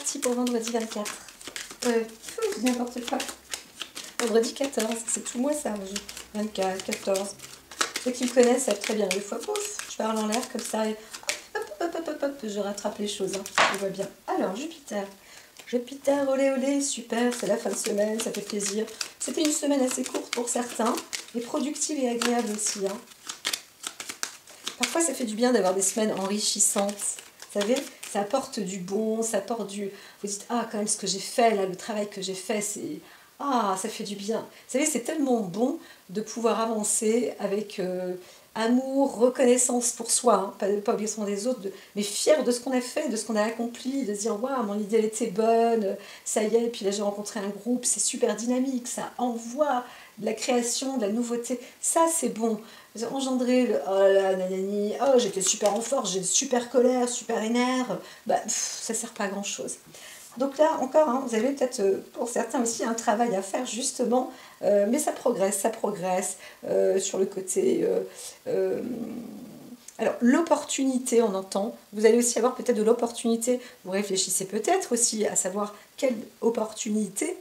parti pour vendredi 24. N'importe quoi. Vendredi 14, c'est tout moi ça. 24, 14. Ceux qui me connaissent savent très bien. Des fois, pouf, je parle en l'air comme ça et hop, hop, hop, hop, hop, je rattrape les choses. Hein. On voit bien. Alors, Jupiter. Jupiter, olé, olé, super, c'est la fin de semaine, ça fait plaisir. C'était une semaine assez courte pour certains, mais productive et agréable aussi. Hein. Parfois, ça fait du bien d'avoir des semaines enrichissantes. Vous savez, ça apporte du bon, ça apporte du... Vous dites, ah, quand même, ce que j'ai fait, là, le travail que j'ai fait, c'est... Ah, ça fait du bien. Vous savez, c'est tellement bon de pouvoir avancer avec amour, reconnaissance pour soi, hein, pas obligatoirement des autres, mais fier de ce qu'on a fait, de ce qu'on a accompli, de se dire, waouh, mon idée, elle était bonne, ça y est, puis là, j'ai rencontré un groupe, c'est super dynamique, ça envoie de la création, de la nouveauté. Ça, c'est bon. J'ai engendré le, oh là, nanani, oh, j'étais super en force, j'ai une super colère, super énerve. Bah, pff, ça sert pas à grand-chose. Donc là, encore, hein, vous avez peut-être, pour certains aussi, un travail à faire, justement, mais ça progresse sur le côté... alors, l'opportunité, on entend, vous allez aussi avoir peut-être de l'opportunité, vous réfléchissez peut-être aussi à savoir quelle opportunité,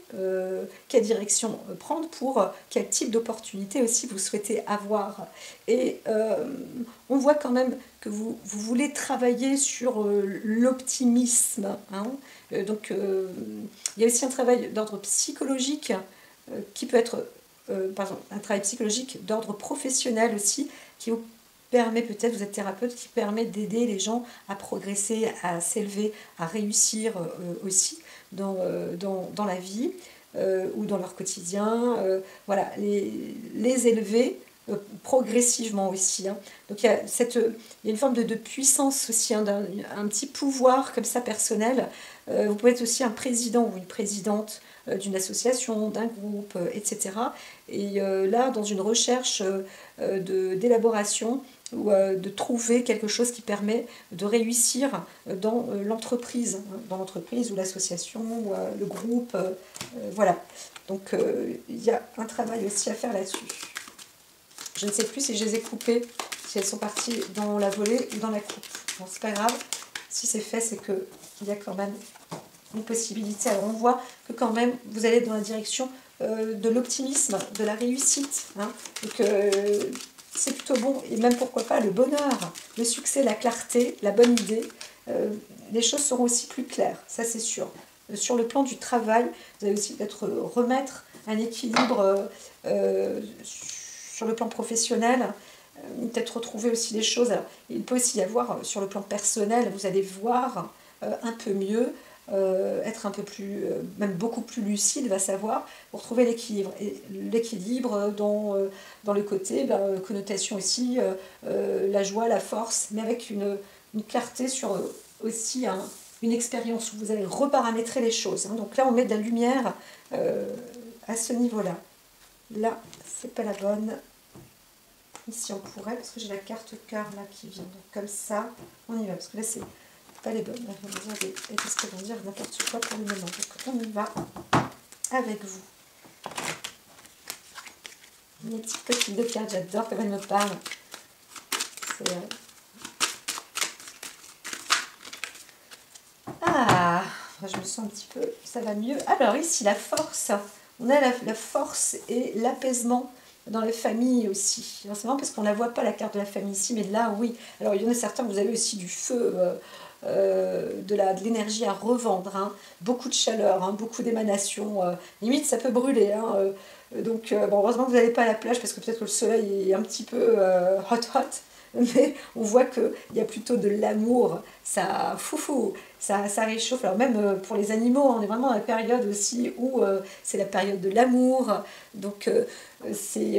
quelle direction prendre pour quel type d'opportunité aussi vous souhaitez avoir. Et on voit quand même que vous voulez travailler sur l'optimisme. Hein. Donc, il y a aussi un travail d'ordre psychologique qui peut être, pardon, un travail psychologique d'ordre professionnel aussi, qui vous permet peut-être, vous êtes thérapeute, qui permet d'aider les gens à progresser, à s'élever, à réussir aussi dans la vie ou dans leur quotidien. Voilà, les élever progressivement aussi. Hein. Donc il y a une forme de puissance aussi, hein, un petit pouvoir comme ça personnel. Vous pouvez être aussi un président ou une présidente d'une association, d'un groupe, etc. Et là, dans une recherche d'élaboration, ou de trouver quelque chose qui permet de réussir dans l'entreprise, ou l'association, ou le groupe, voilà. Donc il y a un travail aussi à faire là-dessus. Je ne sais plus si je les ai coupées, si elles sont parties dans la volée ou dans la coupe. Bon, c'est pas grave, si c'est fait, c'est qu'il y a quand même une possibilité. Alors on voit que quand même, vous allez dans la direction de l'optimisme, de la réussite, hein. Donc... c'est plutôt bon, et même pourquoi pas le bonheur, le succès, la clarté, la bonne idée. Les choses seront aussi plus claires, ça c'est sûr. Sur le plan du travail, vous allez aussi peut-être remettre un équilibre sur le plan professionnel, peut-être retrouver aussi des choses. Alors, il peut aussi y avoir, sur le plan personnel, vous allez voir un peu mieux, être un peu plus, même beaucoup plus lucide, va savoir, pour trouver l'équilibre. Et l'équilibre dans le côté, ben, connotation aussi, la joie, la force, mais avec une clarté sur aussi hein, une expérience où vous allez reparamétrer les choses. Hein. Donc là, on met de la lumière à ce niveau-là. Là, c'est pas la bonne. Ici, on pourrait, parce que j'ai la carte cœur là qui vient. Donc comme ça, on y va, parce que là, c'est... pas les bonnes, et qu'est-ce qu'elles vont dire n'importe quoi pour le moment. Donc on y va avec vous. Mes petites coquilles de cartes, j'adore quand elles me parlent. Ah, je me sens un petit peu, ça va mieux. Alors ici, la force, on a la force et l'apaisement. Dans les familles aussi. C'est marrant parce qu'on ne la voit pas la carte de la famille ici, mais là, oui. Alors, il y en a certains, vous avez aussi du feu, de l'énergie à revendre, hein. Beaucoup de chaleur, hein, beaucoup d'émanation. Limite, ça peut brûler. Hein. Donc, bon, heureusement que vous n'allez pas à la plage parce que peut-être que le soleil est un petit peu hot. Mais on voit qu'il y a plutôt de l'amour, ça foufou, ça réchauffe. Alors même pour les animaux, on est vraiment à la période aussi où c'est la période de l'amour. Donc c'est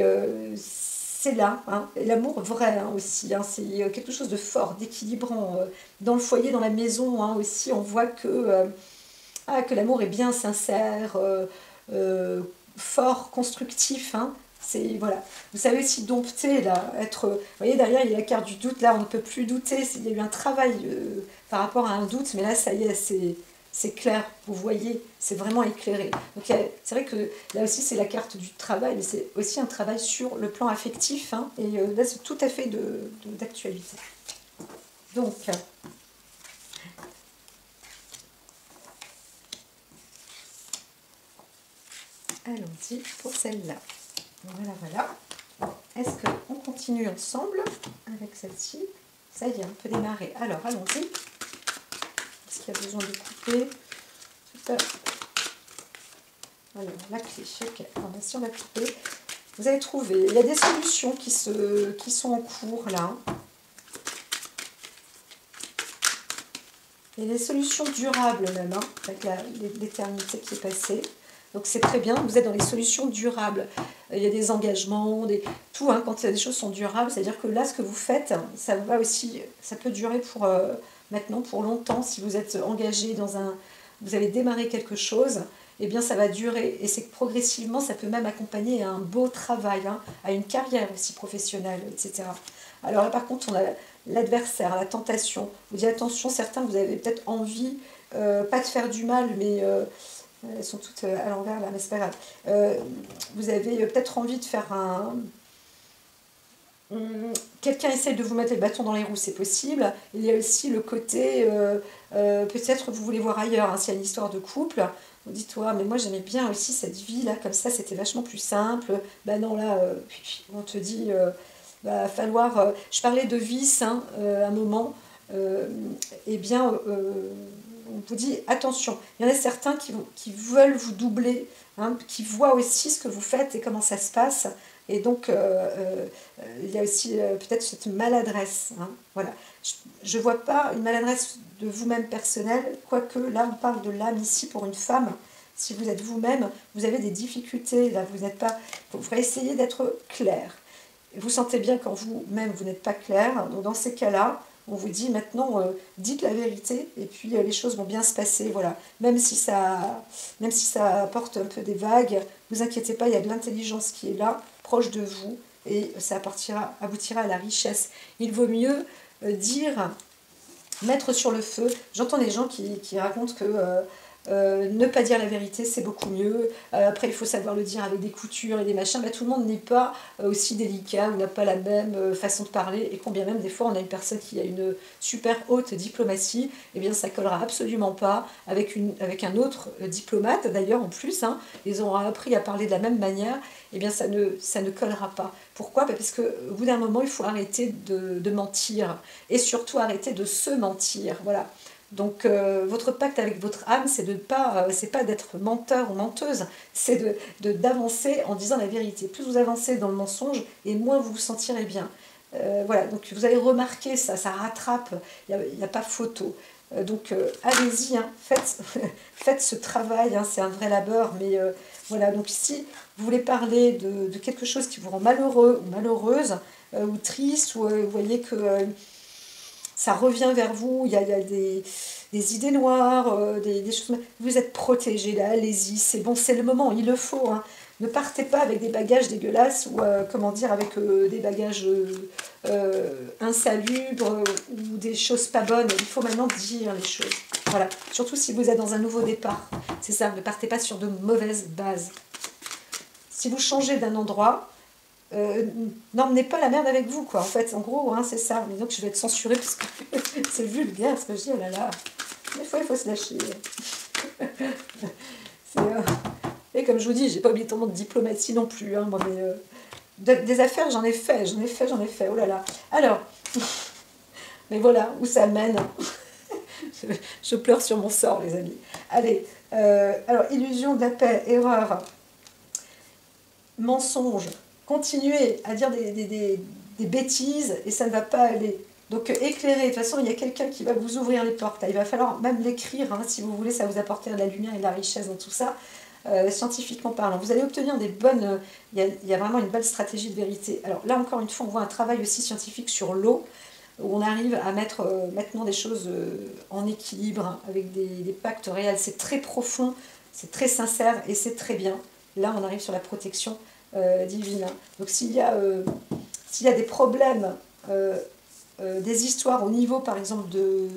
là, hein. L'amour vrai hein, aussi, hein. C'est quelque chose de fort, d'équilibrant. Dans le foyer, dans la maison hein, aussi, on voit que l'amour est bien sincère, fort, constructif, hein. C'est, voilà. Vous savez aussi dompter, là, être... Vous voyez, derrière, il y a la carte du doute. Là, on ne peut plus douter. Il y a eu un travail par rapport à un doute. Mais là, ça y est, c'est clair. Vous voyez, c'est vraiment éclairé. Donc, c'est vrai que là aussi, c'est la carte du travail. Mais c'est aussi un travail sur le plan affectif. Hein, et là, c'est tout à fait d'actualité. Donc, Allons-y pour celle-là. Voilà, voilà. Est-ce qu'on continue ensemble avec celle-ci? Ça y est, on peut démarrer. Alors, allons-y. Est-ce qu'il y a besoin de couper? Voilà, la clé. Ok, on va sur la couper. Vous avez trouvé. Il y a des solutions qui sont en cours, là. Il y a des solutions durables, même, hein, avec l'éternité qui est passée. Donc, c'est très bien, vous êtes dans les solutions durables. Il y a des engagements, tout, hein, quand les choses sont durables, c'est-à-dire que là, ce que vous faites, ça va aussi, ça peut durer pour maintenant, pour longtemps. Si vous êtes engagé dans un... Vous avez démarré quelque chose, eh bien, ça va durer. Et c'est que progressivement, ça peut même accompagner à un beau travail, hein, à une carrière aussi professionnelle, etc. Alors là, par contre, on a l'adversaire, la tentation. Vous dites, attention, certains, vous avez peut-être envie, pas de faire du mal, mais... elles sont toutes à l'envers là, mais c'est pas grave. Vous avez peut-être envie de faire un... Quelqu'un essaye de vous mettre les bâtons dans les roues, c'est possible. Il y a aussi le côté... peut-être vous voulez voir ailleurs, hein, s'il y a une histoire de couple. Vous dites, ouais, mais moi j'aimais bien aussi cette vie là, comme ça c'était vachement plus simple. Ben non, là, on te dit, va falloir... je parlais de vice, hein, à un moment. Eh bien... on vous dit, attention, il y en a certains qui veulent vous doubler, hein, qui voient aussi ce que vous faites et comment ça se passe. Et donc, il y a aussi peut-être cette maladresse. Hein, voilà. Je ne vois pas une maladresse de vous-même personnelle, quoique là, on parle de l'âme ici pour une femme. Si vous êtes vous-même, vous avez des difficultés. Là, vous n'êtes pas... Vous ferez essayer d'être clair. Vous sentez bien quand vous-même, vous n'êtes pas clair. Donc, dans ces cas-là, on vous dit maintenant, dites la vérité et puis les choses vont bien se passer. Voilà. Même si ça apporte un peu des vagues, ne vous inquiétez pas, il y a de l'intelligence qui est là, proche de vous, et ça aboutira à la richesse. Il vaut mieux dire, mettre sur le feu. J'entends des gens qui racontent que ne pas dire la vérité, c'est beaucoup mieux. Après, il faut savoir le dire avec des coutures et des machins. Bah, tout le monde n'est pas aussi délicat, on n'a pas la même façon de parler. Et combien même, des fois, on a une personne qui a une super haute diplomatie, eh bien, ça collera absolument pas avec, avec un autre diplomate, d'ailleurs, en plus. Hein, ils auront appris à parler de la même manière. Eh bien, ça ne collera pas. Pourquoi? Parce qu'au bout d'un moment, il faut arrêter de mentir. Et surtout, arrêter de se mentir. Voilà. Donc, votre pacte avec votre âme, c'est pas d'être menteur ou menteuse, c'est d'avancer en disant la vérité. Plus vous avancez dans le mensonge, et moins vous vous sentirez bien. Voilà, donc vous allez remarquer ça, ça rattrape, il n'y a pas photo. Donc, allez-y, hein, faites ce travail, hein, c'est un vrai labeur, mais voilà. Donc si vous voulez parler de quelque chose qui vous rend malheureux ou malheureuse, ou triste, ou vous voyez que... ça revient vers vous, il y a des idées noires, des choses... Vous êtes protégé, là, allez-y, c'est bon, c'est le moment, il le faut. Hein. Ne partez pas avec des bagages dégueulasses ou, comment dire, avec des bagages insalubres ou des choses pas bonnes. Il faut maintenant dire les choses. Voilà, surtout si vous êtes dans un nouveau départ. C'est ça, ne partez pas sur de mauvaises bases. Si vous changez d'un endroit... n'emmenez pas la merde avec vous, quoi, en fait, en gros, hein, c'est ça. Mais donc je vais être censurée parce que c'est vulgaire ce que je dis, oh là là, des fois il faut se lâcher. Et comme je vous dis, j'ai pas oublié tant de diplomatie non plus, hein, moi, mais des affaires, j'en ai fait, oh là là. Alors, mais voilà où ça mène. Je pleure sur mon sort, les amis. Allez, alors, illusion de la paix, erreur, mensonge. Continuez à dire des bêtises et ça ne va pas aller. Donc éclairez, de toute façon il y a quelqu'un qui va vous ouvrir les portes. Il va falloir même l'écrire, hein, si vous voulez, ça vous apporter de la lumière et de la richesse dans tout ça, scientifiquement parlant. Vous allez obtenir des bonnes... Il y a vraiment une belle stratégie de vérité. Alors là encore une fois, on voit un travail aussi scientifique sur l'eau, où on arrive à mettre maintenant des choses en équilibre, hein, avec des pactes réels. C'est très profond, c'est très sincère et c'est très bien. Là on arrive sur la protection divine. Donc s'il y a des problèmes, des histoires au niveau par exemple de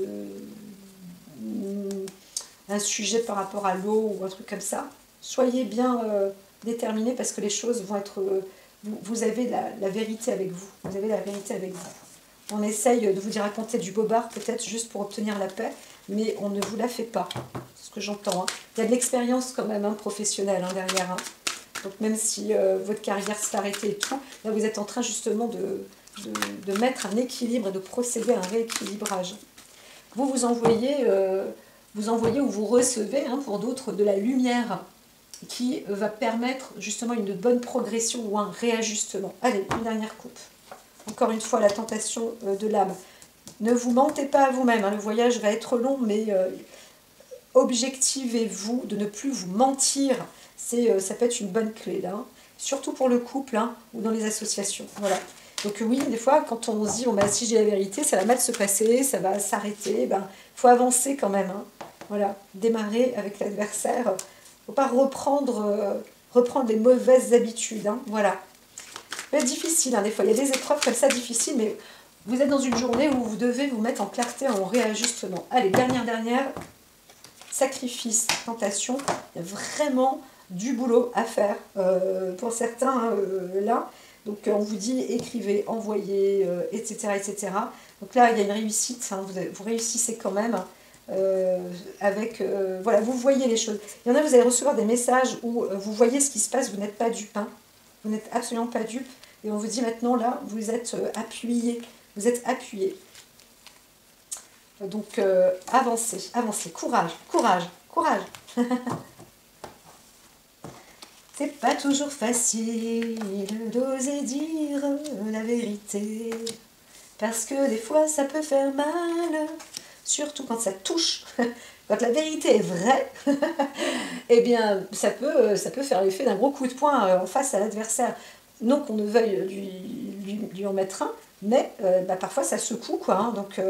un sujet par rapport à l'eau ou un truc comme ça, soyez bien déterminés parce que les choses vont être... vous avez la vérité avec vous. Vous avez la vérité avec vous. On essaye de vous dire raconter du bobard peut-être juste pour obtenir la paix, mais on ne vous la fait pas. C'est ce que j'entends. Hein. Il y a de l'expérience quand même, hein, professionnelle, hein, derrière. Hein. Donc même si votre carrière s'est arrêtée et tout, là vous êtes en train justement de mettre un équilibre et de procéder à un rééquilibrage. Vous vous envoyez ou vous recevez, hein, pour d'autres, de la lumière qui va permettre justement une bonne progression ou un réajustement. Allez, une dernière coupe. Encore une fois, la tentation de l'âme. Ne vous mentez pas à vous-même, hein, le voyage va être long, mais objectivez-vous de ne plus vous mentir. Ça peut être une bonne clé, là, hein. Surtout pour le couple, hein, ou dans les associations. Voilà. Donc oui, des fois, quand on se dit, bon, bah, si j'ai la vérité, ça va mal se passer, ça va s'arrêter, ben, faut avancer quand même. Hein. Voilà, démarrer avec l'adversaire. Faut pas reprendre les mauvaises habitudes. Hein. Voilà. C'est difficile, hein, des fois. Il y a des épreuves comme ça difficiles, mais vous êtes dans une journée où vous devez vous mettre en clarté, en réajustement. Allez, dernière. Sacrifice, tentation. Il y a vraiment du boulot à faire pour certains, là. Donc on vous dit écrivez, envoyez, etc., etc. Donc là il y a une réussite, hein, vous réussissez quand même avec... voilà, vous voyez les choses. Il y en a, vous allez recevoir des messages où vous voyez ce qui se passe, vous n'êtes pas dupe, hein, vous n'êtes absolument pas dupe. Et on vous dit maintenant là, vous êtes appuyé, vous êtes appuyé. Donc avancez, avancez, courage, courage, courage. C'est pas toujours facile d'oser dire la vérité, parce que des fois ça peut faire mal, surtout quand ça touche. Quand la vérité est vraie, eh bien ça peut faire l'effet d'un gros coup de poing en face à l'adversaire. Non qu'on ne veuille lui en mettre un, mais bah, parfois ça secoue, quoi, hein, donc...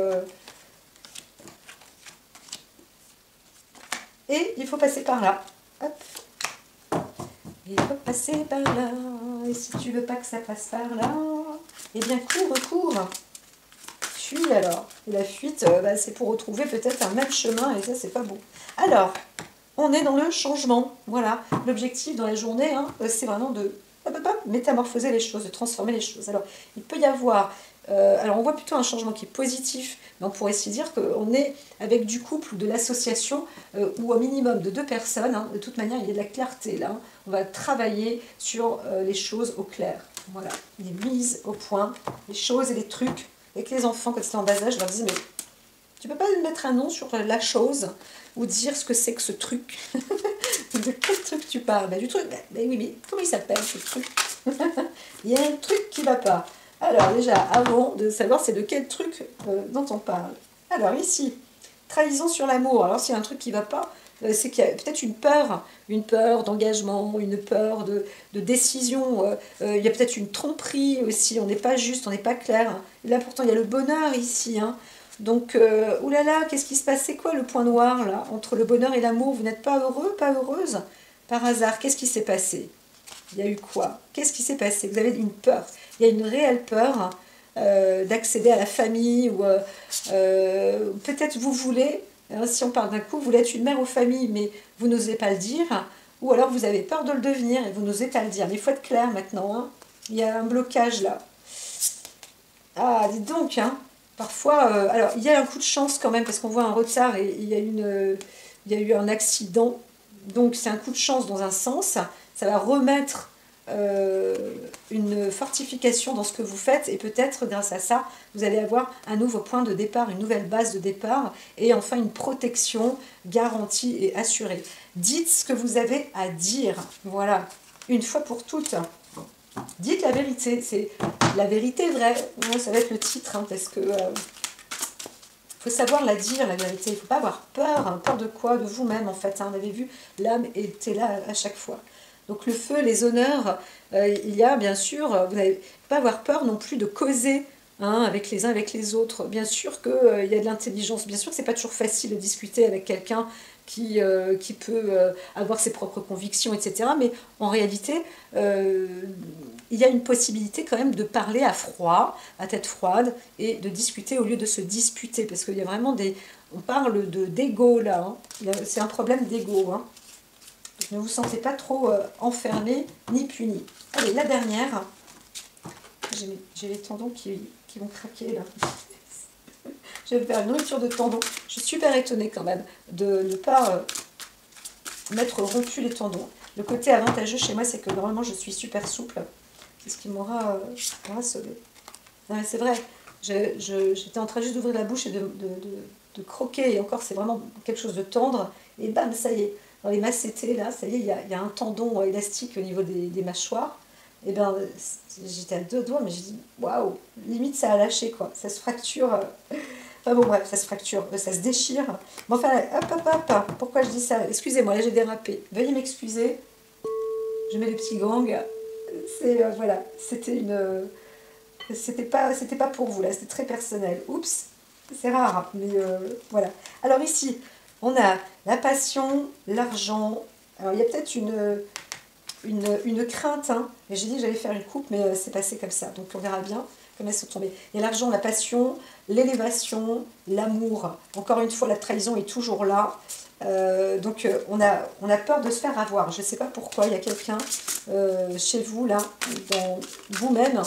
Et il faut passer par là, hop. Il faut passer par là, et si tu veux pas que ça passe par là, eh bien cours. Fuis alors. Et la fuite, bah, c'est pour retrouver peut-être un même chemin, et ça c'est pas bon. Alors, on est dans le changement, voilà. L'objectif dans la journée, hein, c'est vraiment de métamorphoser les choses, de transformer les choses. Alors, il peut y avoir... alors on voit plutôt un changement qui est positif, mais on pourrait aussi dire qu'on est avec du couple ou de l'association ou au minimum de 2 personnes, hein. De toute manière il y a de la clarté là, hein. On va travailler sur les choses au clair, voilà, les mises au point, les choses et les trucs. Avec les enfants quand ils sont en bas âge, je leur dis mais tu peux pas mettre un nom sur la chose ou dire ce que c'est que ce truc. De quel truc tu parles? Ben, du truc, ben oui, mais comment il s'appelle ce truc? Il y a un truc qui va pas. Alors déjà, avant de savoir c'est de quel truc dont on parle. Alors ici, trahison sur l'amour. Alors s'il y a un truc qui ne va pas, c'est qu'il y a peut-être une peur d'engagement, une peur de décision. Il y a peut-être une tromperie aussi, on n'est pas juste, on n'est pas clair. Hein. Là pourtant, il y a le bonheur ici. Hein. Donc, oulala, qu'est-ce qui se passe? C'est quoi le point noir là? Entre le bonheur et l'amour, vous n'êtes pas heureux, pas heureuse? Par hasard, qu'est-ce qui s'est passé? Il y a eu quoi? Qu'est-ce qui s'est passé? Vous avez une peur. Il y a une réelle peur d'accéder à la famille, ou peut-être vous voulez, si on parle d'un coup, vous voulez être une mère aux familles, mais vous n'osez pas le dire, ou alors vous avez peur de le devenir et vous n'osez pas le dire. Mais il faut être clair maintenant, hein. Il y a un blocage là. Ah, dites donc, hein, parfois, alors il y a un coup de chance quand même, parce qu'on voit un retard et il y a eu un accident, donc c'est un coup de chance dans un sens, ça va remettre... une fortification dans ce que vous faites, et peut-être grâce à ça vous allez avoir un nouveau point de départ, une nouvelle base de départ, et enfin une protection garantie et assurée. Dites ce que vous avez à dire, voilà, une fois pour toutes. Dites la vérité, c'est la vérité vraie, ça va être le titre, hein, parce que faut savoir la dire, la vérité. Il ne faut pas avoir peur, hein. Peur de quoi? De vous-même en fait, hein. Vous avez vu, l'âme était là à chaque fois. Donc le feu, les honneurs, il y a bien sûr, vous n'allez pas avoir peur non plus de causer, hein, avec les uns, avec les autres. Bien sûr qu'il y a de l'intelligence, bien sûr que ce n'est pas toujours facile de discuter avec quelqu'un qui peut avoir ses propres convictions, etc. Mais en réalité, il y a une possibilité quand même de parler à froid, à tête froide, et de discuter au lieu de se disputer, parce qu'il y a vraiment des... On parle d'ego là, hein. C'est un problème d'ego, hein. Ne vous sentez pas trop enfermé ni puni. Allez, la dernière. J'ai les tendons qui vont craquer là. Je vais faire une rupture de tendons. Je suis super étonnée quand même de ne pas m'être rompu les tendons. Le côté avantageux chez moi, c'est que normalement, je suis super souple. C'est ce qui m'aura sauvée. Non, mais c'est vrai. J'étais en train juste d'ouvrir la bouche et de croquer. Et encore, c'est vraiment quelque chose de tendre. Et bam, ça y est. Dans les macétés, là, ça y est, il y a un tendon élastique au niveau des mâchoires. Et bien, j'étais à deux doigts, mais j'ai dit, waouh, limite, ça a lâché, quoi. Ça se fracture. Enfin bon, bref, ça se fracture, ça se déchire. Bon, enfin, hop, hop, hop, pourquoi je dis ça? Excusez-moi, là, j'ai dérapé. Veuillez m'excuser. Je mets les petits gangs. C'est, voilà, c'était une... C'était pas pour vous, là, c'était très personnel. Oups, c'est rare, mais voilà. Alors ici, on a la passion, l'argent. Alors, il y a peut-être une crainte, hein. Mais j'ai dit que j'allais faire une coupe, mais c'est passé comme ça. Donc, on verra bien comment elles sont tombées. Il y a l'argent, la passion, l'élévation, l'amour. Encore une fois, la trahison est toujours là. Donc, on a peur de se faire avoir. Je ne sais pas pourquoi. Il y a quelqu'un chez vous, là, dans vous-même.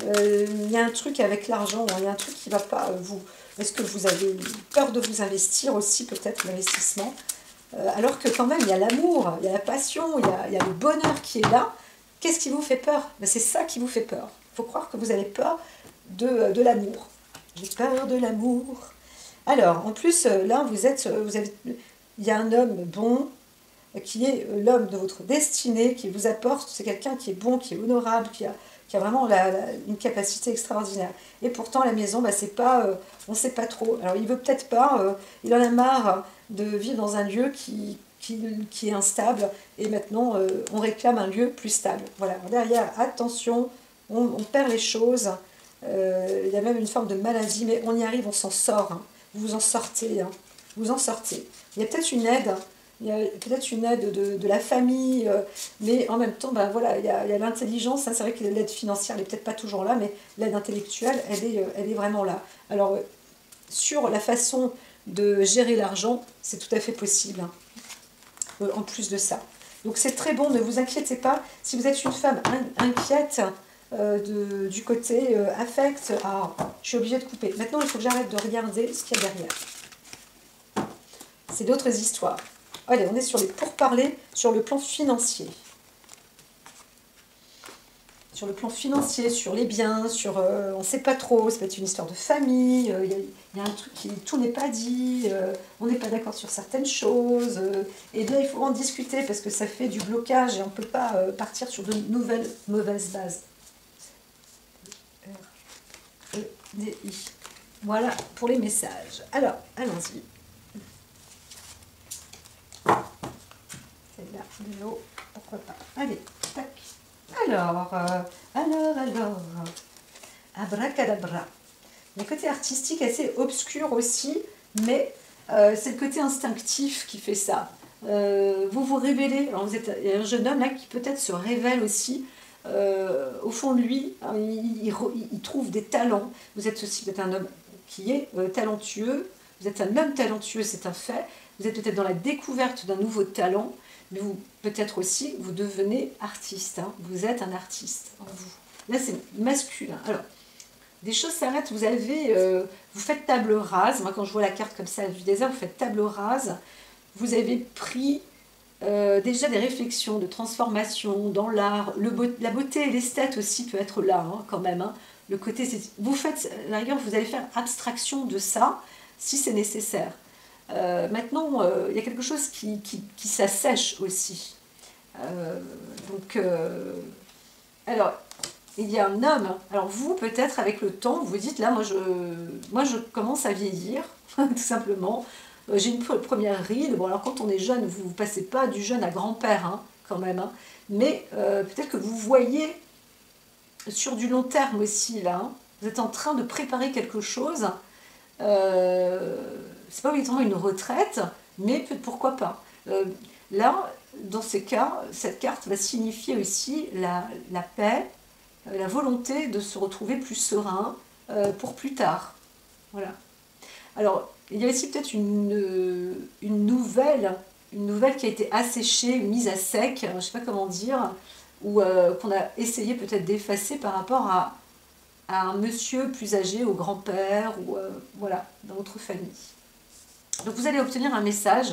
Il y a un truc avec l'argent, il y a un truc qui ne va pas vous... Est-ce que vous avez peur de vous investir aussi, peut-être, l'investissement? Alors que quand même, il y a l'amour, il y a la passion, il y a le bonheur qui est là. Qu'est-ce qui vous fait peur? Ben, c'est ça qui vous fait peur. Il faut croire que vous avez peur de l'amour. J'ai peur de l'amour. Alors, en plus, là, il y a un homme bon, qui est l'homme de votre destinée, qui vous apporte. C'est quelqu'un qui est bon, qui est honorable, qui a vraiment une capacité extraordinaire. Et pourtant, la maison, bah, c'est pas, on ne sait pas trop. Alors, il veut peut-être pas, il en a marre de vivre dans un lieu qui est instable, et maintenant, on réclame un lieu plus stable. Voilà, derrière, attention, on perd les choses, il y a même une forme de maladie, mais on y arrive, on s'en sort, hein. Vous en sortez, hein. Vous en sortez. Il y a peut-être une aide. Il y a peut-être une aide de la famille, mais en même temps, ben voilà, il y a l'intelligence. Hein, c'est vrai que l'aide financière n'est peut-être pas toujours là, mais l'aide intellectuelle, elle est vraiment là. Alors, sur la façon de gérer l'argent, c'est tout à fait possible, hein, en plus de ça. Donc, c'est très bon, ne vous inquiétez pas. Si vous êtes une femme inquiète du côté affect, ah, je suis obligée de couper. Maintenant, il faut que j'arrête de regarder ce qu'il y a derrière. C'est d'autres histoires. Allez, on est sur les pourparlers sur le plan financier. Sur le plan financier, sur les biens, sur... on ne sait pas trop, ça peut être une histoire de famille, il y a un truc qui... Tout n'est pas dit, on n'est pas d'accord sur certaines choses. Et bien, il faut en discuter parce que ça fait du blocage et on ne peut pas partir sur de nouvelles mauvaises bases. R-E-D-I. Voilà pour les messages. Alors, allons-y. Là, de l'eau, pourquoi pas. Allez, tac. Alors, abracadabra. Le côté artistique assez obscur aussi, mais c'est le côté instinctif qui fait ça. Vous vous révélez. Alors, il y a un jeune homme là qui peut-être se révèle aussi. Au fond de lui, il trouve des talents. Vous êtes aussi peut-être un homme qui est talentueux. Vous êtes un homme talentueux, c'est un fait. Vous êtes peut-être dans la découverte d'un nouveau talent. Mais vous, peut-être aussi, vous devenez artiste. Hein. Vous êtes un artiste en vous. Là, c'est masculin. Alors, des choses s'arrêtent. Vous avez, vous faites table rase. Moi, quand je vois la carte comme ça, la vue des airs, vous faites table rase. Vous avez pris déjà des réflexions de transformation dans l'art. La beauté et l'esthète aussi peut être là, hein, quand même. Hein. Le côté, vous faites, à la rigueur, vous allez faire abstraction de ça, si c'est nécessaire. Maintenant, il y a quelque chose qui s'assèche aussi. Alors, il y a un homme. Alors vous, peut-être, avec le temps, vous dites, là, moi, je commence à vieillir, tout simplement. J'ai une première ride. Bon, alors quand on est jeune, vous ne passez pas du jeune à grand-père, hein, quand même. Hein. Mais peut-être que vous voyez sur du long terme aussi, là. Hein. Vous êtes en train de préparer quelque chose. C'est pas obligatoirement une retraite, mais pourquoi pas. Là, dans ces cas, cette carte va signifier aussi la paix, la volonté de se retrouver plus serein pour plus tard. Voilà. Alors, il y a aussi peut-être une nouvelle qui a été asséchée, mise à sec, je ne sais pas comment dire, ou qu'on a essayé peut-être d'effacer par rapport à un monsieur plus âgé, au grand-père, ou voilà, dans votre famille. Donc vous allez obtenir un message.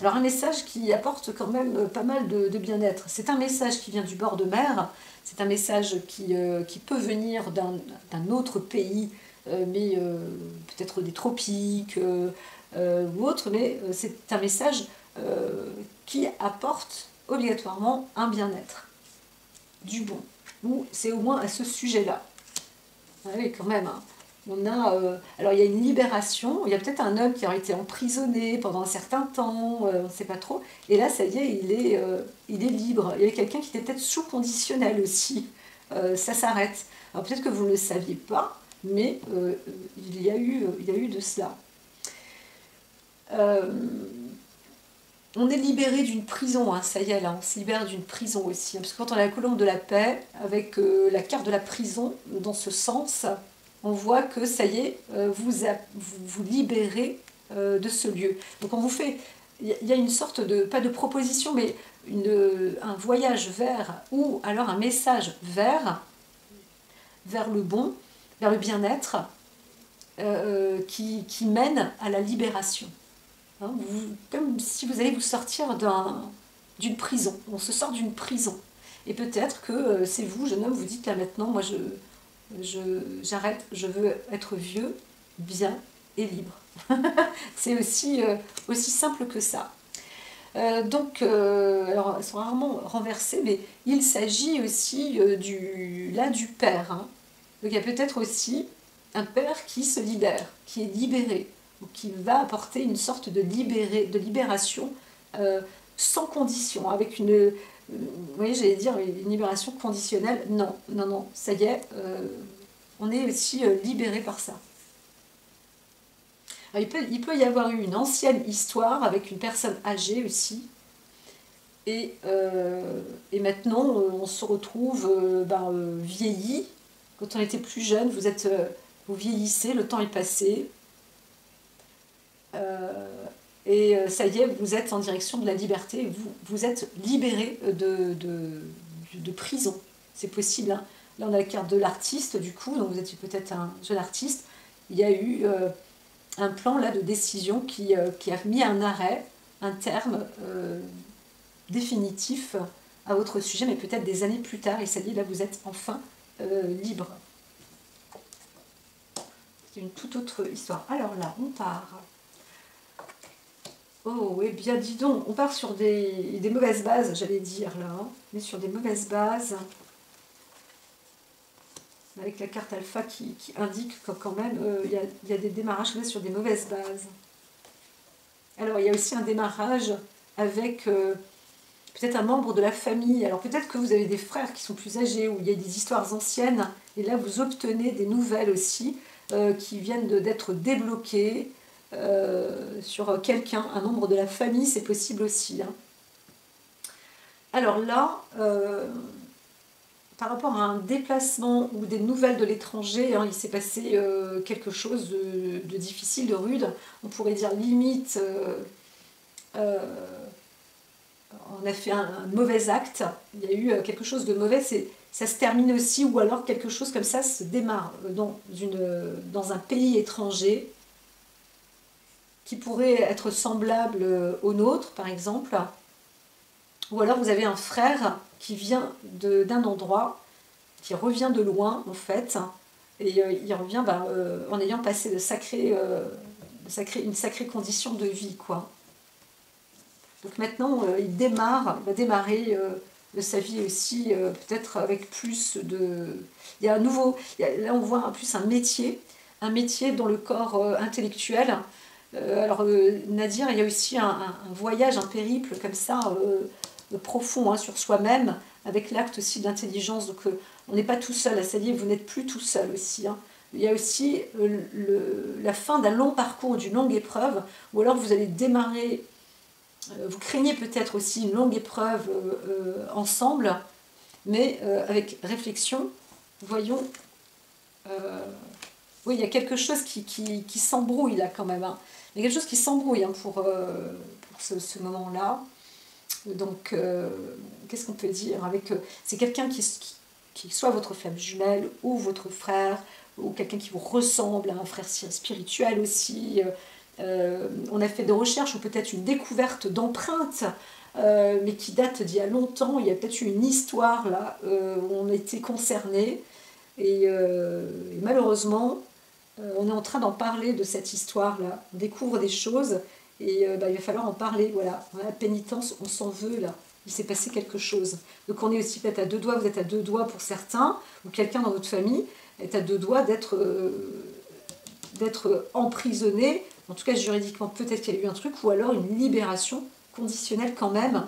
Alors un message qui apporte quand même pas mal de bien-être. C'est un message qui vient du bord de mer, c'est un message qui peut venir d'un autre pays, mais peut-être des tropiques ou autre, mais c'est un message qui apporte obligatoirement un bien-être, du bon, ou c'est au moins à ce sujet-là. Oui, quand même, hein. On a, alors il y a une libération, il y a peut-être un homme qui aurait été emprisonné pendant un certain temps, on ne sait pas trop, et là ça y est, il est libre. Il y a quelqu'un qui était peut-être sous conditionnel aussi, ça s'arrête. Alors peut-être que vous ne le saviez pas, mais il y a eu de cela. On est libéré d'une prison, hein, ça y est, là, on se libère d'une prison aussi. Hein, parce que quand on a la colombe de la paix, avec la carte de la prison, dans ce sens, on voit que ça y est, vous libérez de ce lieu. Donc on vous fait, il y a une sorte de, pas de proposition, mais un voyage vers, ou alors un message vers le bon, vers le bien-être, qui mène à la libération. Hein, comme si vous allez vous sortir d'une prison, on se sort d'une prison. Et peut-être que c'est vous, jeune homme, vous dites là maintenant, moi j'arrête, je veux être vieux, bien et libre. C'est aussi simple que ça. Alors elles sont rarement renversées, mais il s'agit aussi du père. Hein. Donc il y a peut-être aussi un père qui se libère, qui est libéré, qui va apporter une sorte de libération sans condition, avec vous voyez, j'allais dire une libération conditionnelle. Non, non, non, ça y est, on est aussi libéré par ça. Alors, il peut y avoir eu une ancienne histoire avec une personne âgée aussi, et maintenant on se retrouve vieilli. Quand on était plus jeune, vous vieillissez, le temps est passé, et ça y est, vous êtes en direction de la liberté, vous êtes libéré de prison. C'est possible, hein. Là, on a la carte de l'artiste, du coup, donc vous étiez peut-être un jeune artiste. Il y a eu un plan là, de décision qui a mis un arrêt, un terme définitif à votre sujet, mais peut-être des années plus tard, et ça y est, là, vous êtes enfin libre. C'est une toute autre histoire. Alors là, on part... Oh, eh bien, dis donc, on part sur des mauvaises bases, j'allais dire, là. Hein. Mais sur des mauvaises bases, avec la carte alpha qui indique que, quand même, il y a des démarrages là, sur des mauvaises bases. Alors, il y a aussi un démarrage avec peut-être un membre de la famille. Alors, peut-être que vous avez des frères qui sont plus âgés, ou il y a des histoires anciennes, et là, vous obtenez des nouvelles aussi, qui viennent d'être débloquées, sur quelqu'un, un membre de la famille, c'est possible aussi. Hein. Alors là, par rapport à un déplacement ou des nouvelles de l'étranger, hein, il s'est passé quelque chose de difficile, de rude, on pourrait dire limite, on a fait un mauvais acte, il y a eu quelque chose de mauvais, ça se termine aussi, ou alors quelque chose comme ça se démarre dans un pays étranger, qui pourrait être semblable au nôtre, par exemple. Ou alors vous avez un frère qui vient d'un endroit, qui revient de loin, en fait, et il revient en ayant passé une sacrée condition de vie, quoi. Donc maintenant, il va démarrer de sa vie aussi, peut-être avec plus de... Il y a un nouveau... Là, on voit plus un métier dans le corps intellectuel. Alors Nadir, il y a aussi un voyage, un périple comme ça, profond, hein, sur soi-même, avec l'acte aussi de l'intelligence. Donc on n'est pas tout seul, ça y est, vous n'êtes plus tout seul aussi. Hein. Il y a aussi la fin d'un long parcours, d'une longue épreuve, ou alors vous allez démarrer, vous craignez peut-être aussi une longue épreuve ensemble, mais avec réflexion, voyons... oui, il y a quelque chose qui s'embrouille là quand même. Hein. Il y a quelque chose qui s'embrouille, hein, pour ce moment-là. Donc, qu'est-ce qu'on peut dire avec c'est quelqu'un qui soit votre flamme jumelle ou votre frère, ou quelqu'un qui vous ressemble, un frère spirituel aussi, on a fait des recherches ou peut-être une découverte d'empreintes, mais qui date d'il y a longtemps. Il y a peut-être eu une histoire là, où on était concernés, et malheureusement, on est en train d'en parler de cette histoire là. On découvre des choses, et il va falloir en parler, voilà. La pénitence, on s'en veut là. Il s'est passé quelque chose. Donc on est aussi peut-être à deux doigts, vous êtes à deux doigts pour certains, ou quelqu'un dans votre famille est à deux doigts d'être emprisonné, en tout cas juridiquement peut-être qu'il y a eu un truc, ou alors une libération conditionnelle quand même.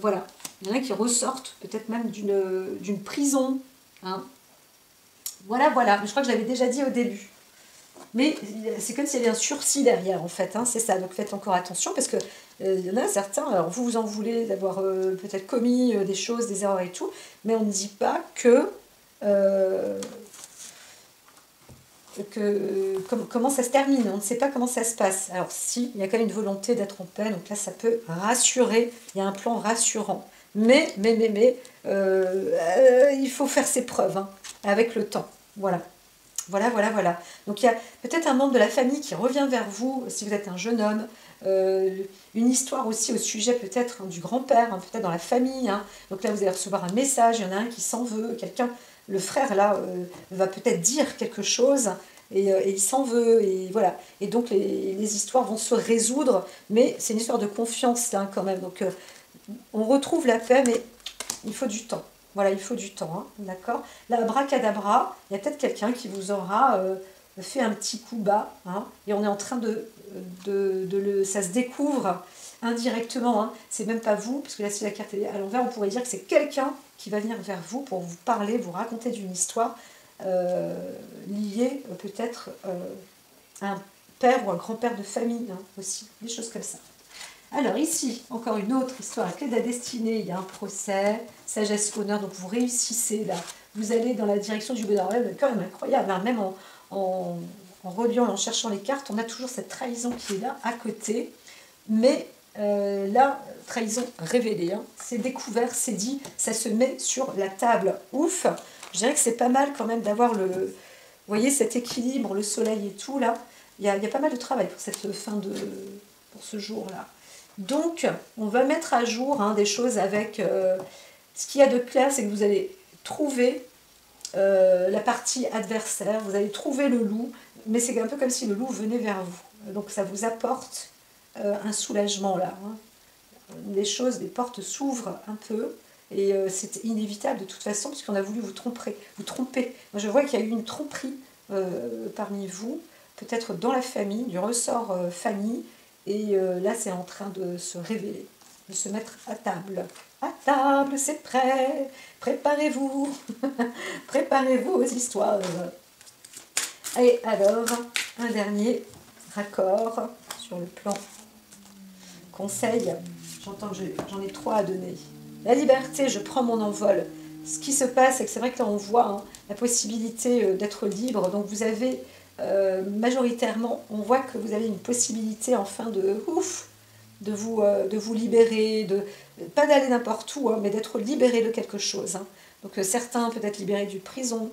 Voilà, il y en a qui ressortent peut-être même d'une prison. Hein. Voilà, je crois que je l'avais déjà dit au début. Mais c'est comme s'il y avait un sursis derrière, en fait, hein, c'est ça. Donc faites encore attention, parce que il y en a certains, alors vous en voulez d'avoir peut-être commis des choses, des erreurs et tout, mais on ne dit pas que... comment ça se termine, on ne sait pas comment ça se passe. Alors si, il y a quand même une volonté d'être en paix, donc là ça peut rassurer, il y a un plan rassurant. Mais, il faut faire ses preuves, hein, avec le temps, voilà. Voilà. Donc il y a peut-être un membre de la famille qui revient vers vous, si vous êtes un jeune homme, une histoire aussi au sujet peut-être du grand-père, hein, peut-être dans la famille. Hein. Donc là vous allez recevoir un message, il y en a un qui s'en veut, quelqu'un, le frère là, va peut-être dire quelque chose, et il s'en veut, et voilà. Et donc les histoires vont se résoudre, mais c'est une histoire de confiance là, hein, quand même. Donc on retrouve la paix, mais il faut du temps. Voilà, il faut du temps, hein, d'accord. Là, abracadabra, il y a peut-être quelqu'un qui vous aura fait un petit coup bas, hein, et on est en train de ça se découvre indirectement, hein. C'est même pas vous, parce que là, si la carte est à l'envers, on pourrait dire que c'est quelqu'un qui va venir vers vous pour vous parler, vous raconter d'une histoire liée peut-être à un père ou un grand-père de famille, hein, aussi, des choses comme ça. Alors ici, encore une autre histoire, clé de la destinée, il y a un procès, sagesse, honneur, donc vous réussissez là, vous allez dans la direction du bonheur, ouais, quand même incroyable, hein, même en reliant, en cherchant les cartes, on a toujours cette trahison qui est là, à côté, mais là, trahison révélée, hein, c'est découvert, c'est dit, ça se met sur la table, ouf, je dirais que c'est pas mal quand même d'avoir le, vous voyez, cet équilibre, le soleil et tout là, il y a pas mal de travail pour cette fin de, pour ce jour là. Donc, on va mettre à jour, hein, des choses avec... ce qu'il y a de clair, c'est que vous allez trouver la partie adversaire, vous allez trouver le loup, mais c'est un peu comme si le loup venait vers vous. Donc, ça vous apporte un soulagement, là. Hein. Les choses, les portes s'ouvrent un peu, et c'est inévitable de toute façon, puisqu'on a voulu vous tromper. Moi, je vois qu'il y a eu une tromperie parmi vous, peut-être dans la famille, du ressort famille, et là, c'est en train de se révéler, de se mettre à table. À table, c'est prêt. Préparez-vous. Préparez-vous aux histoires. Et alors, un dernier raccord sur le plan conseil. J'entends que j'en ai trois à donner. La liberté, je prends mon envol. Ce qui se passe, c'est que c'est vrai que là, on voit, hein, la possibilité d'être libre. Donc, vous avez... majoritairement, on voit que vous avez une possibilité enfin de vous libérer, pas d'aller n'importe où, hein, mais d'être libéré de quelque chose. Hein. Donc certains peut-être libérés d'une prison,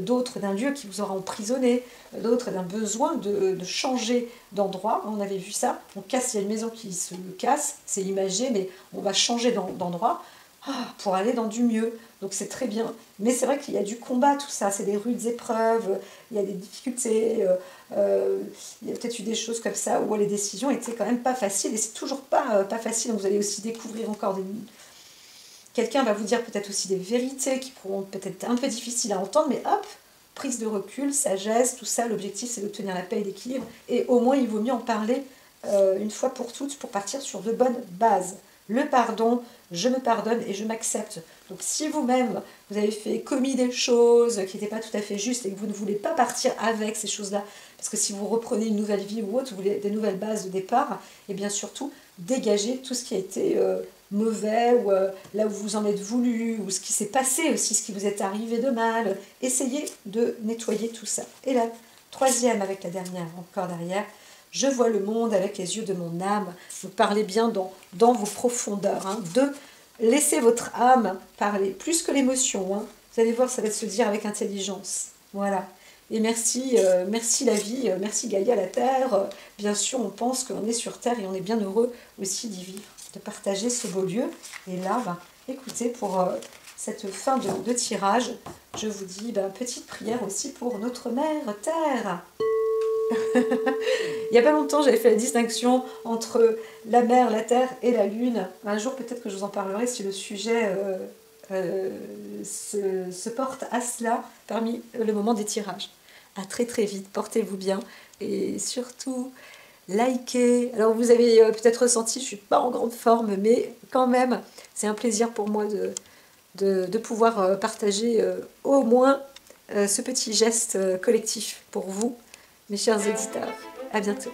d'autres d'un lieu qui vous aura emprisonné, d'autres d'un besoin de changer d'endroit. On avait vu ça, on casse, il y a une maison qui se casse, c'est imagé, mais on va changer d'endroit pour aller dans du mieux. Donc c'est très bien, mais c'est vrai qu'il y a du combat, tout ça, c'est des rudes épreuves, il y a des difficultés, il y a peut-être eu des choses comme ça où les décisions étaient quand même pas faciles, et c'est toujours pas facile. Donc vous allez aussi découvrir encore des... Quelqu'un va vous dire peut-être aussi des vérités qui pourront peut-être un peu difficiles à entendre, mais hop, prise de recul, sagesse, tout ça, l'objectif c'est d'obtenir la paix et l'équilibre, et au moins il vaut mieux en parler une fois pour toutes pour partir sur de bonnes bases. Le pardon, je me pardonne et je m'accepte. Donc si vous-même, vous avez commis des choses qui n'étaient pas tout à fait justes et que vous ne voulez pas partir avec ces choses-là, parce que si vous reprenez une nouvelle vie ou autre, vous voulez des nouvelles bases de départ, et bien surtout, dégagez tout ce qui a été mauvais, ou là où vous en êtes voulu, ou ce qui s'est passé aussi, ce qui vous est arrivé de mal. Essayez de nettoyer tout ça. Et la troisième, avec la dernière, encore derrière, je vois le monde avec les yeux de mon âme. Vous parlez bien dans vos profondeurs. Hein. Deux, laissez votre âme parler, plus que l'émotion. Hein. Vous allez voir, ça va se dire avec intelligence. Voilà. Et merci, merci la vie, merci Gaïa la Terre. Bien sûr, on pense qu'on est sur Terre et on est bien heureux aussi d'y vivre, de partager ce beau lieu. Et là, bah, écoutez, pour cette fin de tirage, je vous dis bah, petite prière aussi pour notre mère Terre. Il n'y a pas longtemps, j'avais fait la distinction entre la mer, la terre et la lune. Un jour, peut-être que je vous en parlerai si le sujet se porte à cela parmi le moment des tirages. À très très vite, portez-vous bien et surtout, likez. Alors vous avez peut-être ressenti, je ne suis pas en grande forme, mais quand même, c'est un plaisir pour moi de pouvoir partager au moins ce petit geste collectif pour vous. Mes chers auditeurs, à bientôt.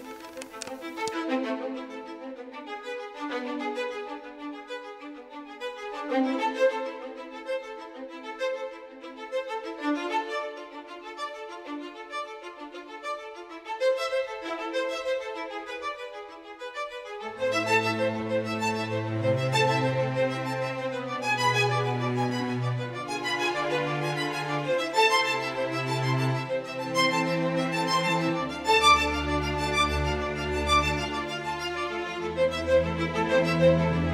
Thank you.